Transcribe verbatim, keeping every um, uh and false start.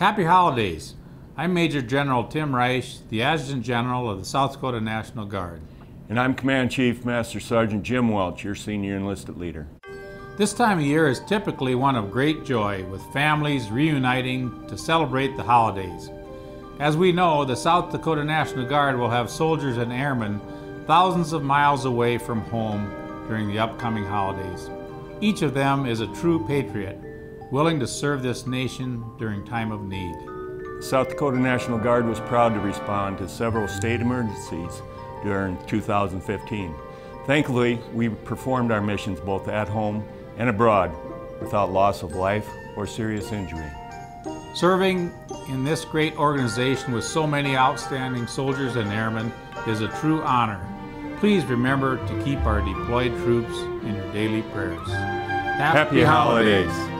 Happy Holidays. I'm Major General Tim Reisch, the Adjutant General of the South Dakota National Guard. And I'm Command Chief Master Sergeant Jim Welch, your senior enlisted leader. This time of year is typically one of great joy, with families reuniting to celebrate the holidays. As we know, the South Dakota National Guard will have soldiers and airmen thousands of miles away from home during the upcoming holidays. Each of them is a true patriot, willing to serve this nation during time of need. South Dakota National Guard was proud to respond to several state emergencies during two thousand fifteen. Thankfully, we performed our missions both at home and abroad without loss of life or serious injury. Serving in this great organization with so many outstanding soldiers and airmen is a true honor. Please remember to keep our deployed troops in your daily prayers. Happy, Happy holidays. holidays.